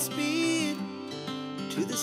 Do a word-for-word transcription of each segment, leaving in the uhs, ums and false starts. Speed to the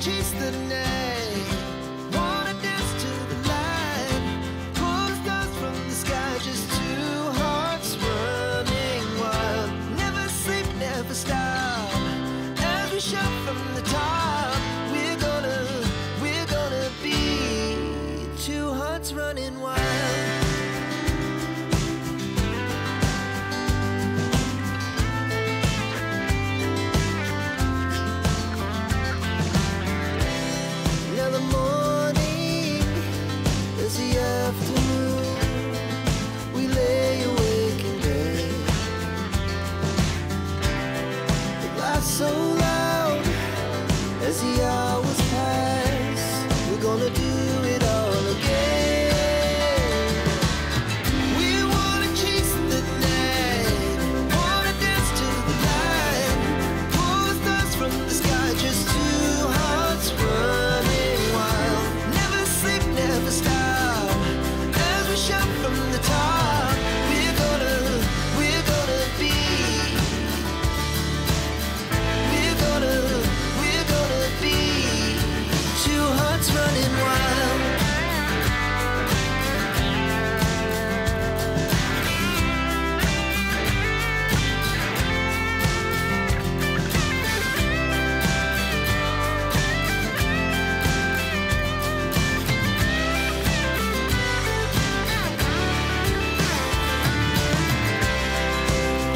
Chase the night, wanna dance to the light, pull stars from the sky, just two hearts running wild. Never sleep, never stop, every shot from the top. We're gonna, we're gonna be two hearts running wild. So loud as the hours pass, we're gonna do it all again. We wanna chase the night, wanna dance to the light, pull the stars from the sky, just two hearts running wild. Never sleep, never stop, as we shout from the top. We're gonna, we're gonna be running wild.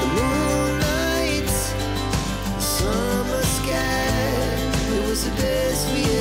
The moon lights, the summer sky, it was the best we had.